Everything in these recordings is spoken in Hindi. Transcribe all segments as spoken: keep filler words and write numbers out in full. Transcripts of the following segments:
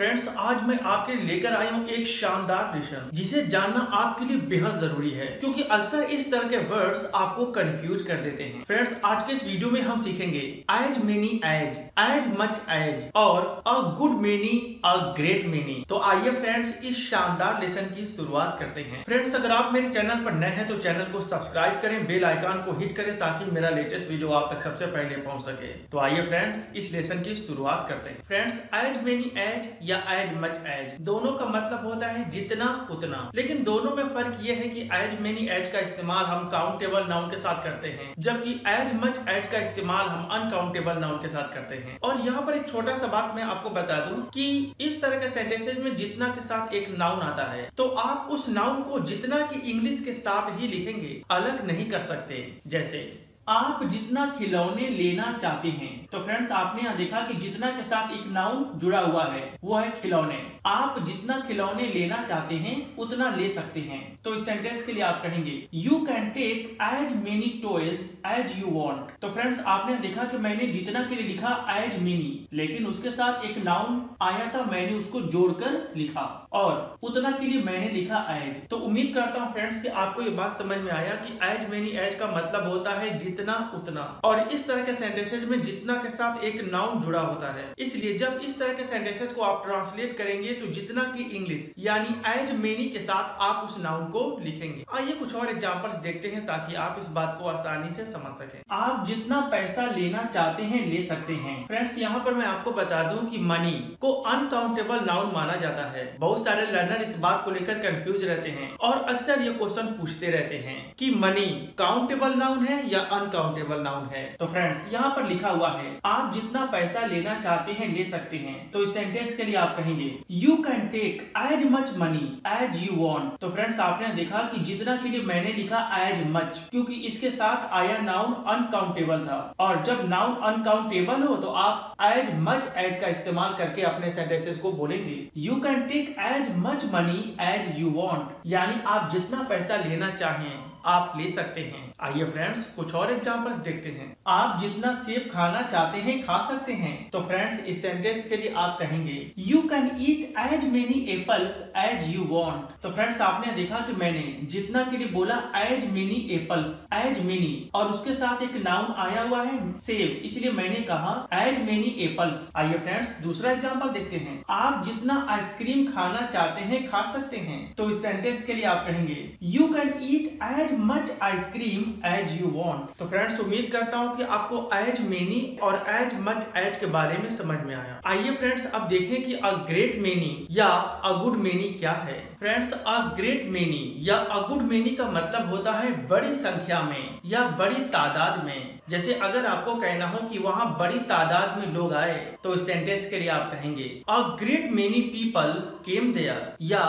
फ्रेंड्स, आज मैं आपके लेकर आया हूँ एक शानदार लेसन जिसे जानना आपके लिए बेहद जरूरी है, क्योंकि अक्सर इस तरह के वर्ड्स आपको कंफ्यूज कर देते हैं। फ्रेंड्स, आज के इस वीडियो में हम सीखेंगे as many as, as much as और a good many, a great many. तो आइए फ्रेंड्स, इस शानदार लेसन की शुरुआत करते हैं। फ्रेंड्स, अगर आप मेरे चैनल पर नए हैं तो चैनल को सब्सक्राइब करें, बेल आइकन को हिट करें ताकि मेरा लेटेस्ट वीडियो आप तक सबसे पहले पहुँच सके। तो आइए फ्रेंड्स, इस लेसन की शुरुआत करते हैं। फ्रेंड्स, एज मेनी एज या एज मच एज दोनों का मतलब होता है जितना उतना, लेकिन दोनों में फर्क यह है कि एज मेनी एज का इस्तेमाल हम काउंटेबल नाउन के साथ करते हैं, जबकि एज मच एज का इस्तेमाल हम अनकाउंटेबल नाउन के साथ करते हैं। और यहाँ पर एक छोटा सा बात मैं आपको बता दूं कि इस तरह के सेंटेंसेज में जितना के साथ एक नाउन आता है तो आप उस नाउन को जितना की इंग्लिश के साथ ही लिखेंगे, अलग नहीं कर सकते। जैसे आप जितना खिलौने लेना चाहते हैं, तो फ्रेंड्स आपने यहाँ देखा कि जितना के साथ एक नाउन जुड़ा हुआ है, वो है खिलौने। आप जितना खिलौने लेना चाहते हैं उतना ले सकते हैं। तो इस सेंटेंस के लिए आप कहेंगे you can take as many toys as you want. तो फ्रेंड्स आपने देखा कि मैंने जितना के लिए लिखा एज मेनी, लेकिन उसके साथ एक नाउन आया था, मैंने उसको जोड़कर लिखा, और उतना के लिए मैंने लिखा एज। तो उम्मीद करता हूँ फ्रेंड्स कि आपको ये बात समझ में आया कि एज मेनी एज का मतलब होता है जितना उतना, और इस तरह के सेंटेंसेज में जितना के साथ एक नाउन जुड़ा होता है। इसलिए जब इस तरह के सेंटेंसेज को आप ट्रांसलेट करेंगे तो जितना की इंग्लिश यानी एज मेनी के साथ आप उस नाउन को लिखेंगे। आइए कुछ और एग्जाम्पल्स देखते हैं ताकि आप इस बात को आसानी से समझ सकें। आप जितना पैसा लेना चाहते हैं ले सकते हैं। फ्रेंड्स, यहाँ पर मैं आपको बता दूं कि मनी को अनकाउंटेबल नाउन माना जाता है। बहुत सारे लर्नर इस बात को लेकर कंफ्यूज रहते हैं और अक्सर ये क्वेश्चन पूछते रहते हैं कि मनी काउंटेबल नाउन है या अनकाउंटेबल नाउन है। तो फ्रेंड्स, यहाँ पर लिखा हुआ है आप जितना पैसा लेना चाहते हैं ले सकते हैं। तो इस सेंटेंस के लिए आप कहेंगे you can take as much money as you want. तो फ्रेंड्स आपने देखा कि जितना के लिए मैंने लिखा एज मच, क्योंकि इसके साथ आया नाउन अनकाउंटेबल था, और जब नाउन अनकाउंटेबल हो तो आप एज मच एज का इस्तेमाल करके अपने सेंटेंसेस को बोलेंगे you can take as much money as you want, यानी आप जितना पैसा लेना चाहें आप ले सकते हैं। आइए फ्रेंड्स, कुछ और एग्जाम्पल्स देखते हैं। आप जितना सेब खाना चाहते हैं खा सकते हैं। तो फ्रेंड्स, इस सेंटेंस के लिए आप कहेंगे you can eat as many apples as you want. तो फ्रेंड्स आपने देखा कि मैंने जितना के लिए बोला as many apples, as many, और उसके साथ एक नाउन आया हुआ है सेब, इसलिए मैंने कहा एज मेनी एप्पल्स। आइए फ्रेंड्स, दूसरा एग्जाम्पल देखते हैं। आप जितना आइसक्रीम खाना चाहते हैं खा सकते हैं। तो इस सेंटेंस के लिए आप कहेंगे you can eat as much ice cream as you want. तो फ्रेंड्स, उम्मीद करता हूँ कि आपको एज मेनी और एज मच एज के बारे में समझ में आया। आइए फ्रेंड्स, अब देखें कि अ ग्रेट मेनी या अ गुड मेनी क्या है। फ्रेंड्स, अ ग्रेट मेनी या अ गुड मेनी का मतलब होता है बड़ी संख्या में या बड़ी तादाद में। जैसे अगर आपको कहना हो कि वहाँ बड़ी तादाद में लोग आए, तो इस सेंटेंस के लिए आप कहेंगे a great many people came there या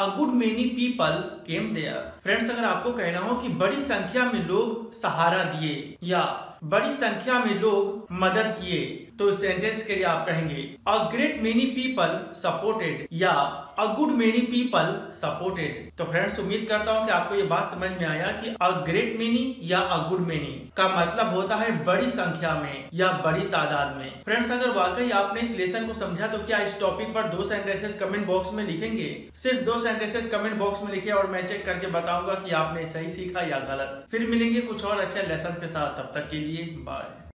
a good many people came there. Friends, अगर आपको कहना हो कि बड़ी संख्या में लोग सहारा दिए या बड़ी संख्या में लोग मदद किए, तो इस सेंटेंस के लिए आप कहेंगे a great many people supported या a good many people supported. तो फ्रेंड्स, उम्मीद करता हूँ कि आपको ये बात समझ में आया कि अ ग्रेट मेनी या अ गुड मेनी का मतलब होता है बड़ी संख्या में या बड़ी तादाद में। फ्रेंड्स, अगर वाकई आपने इस लेसन को समझा तो क्या इस टॉपिक पर दो सेंटेंसेस कमेंट बॉक्स में लिखेंगे? सिर्फ दो सेंटेंसेस कमेंट बॉक्स में लिखे और मैं चेक करके बताऊंगा कि आपने सही सीखा या गलत। फिर मिलेंगे कुछ और अच्छे लेसन के साथ, तब तक के लिए बाय।